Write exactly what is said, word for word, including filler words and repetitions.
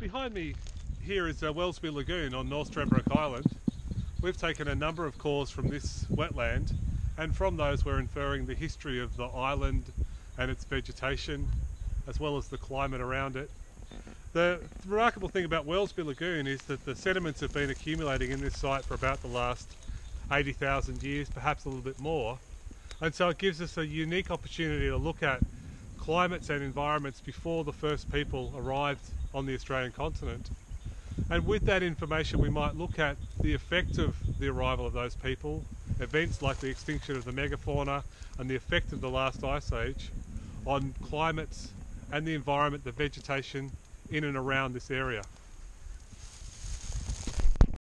Behind me here is Welsby Lagoon on North Stradbroke Island. We've taken a number of cores from this wetland, and from those we're inferring the history of the island and its vegetation, as well as the climate around it. The remarkable thing about Welsby Lagoon is that the sediments have been accumulating in this site for about the last eighty thousand years, perhaps a little bit more, and so it gives us a unique opportunity to look at climates and environments before the first people arrived on the Australian continent. And with that information we might look at the effect of the arrival of those people, events like the extinction of the megafauna and the effect of the last ice age on climates and the environment, the vegetation in and around this area.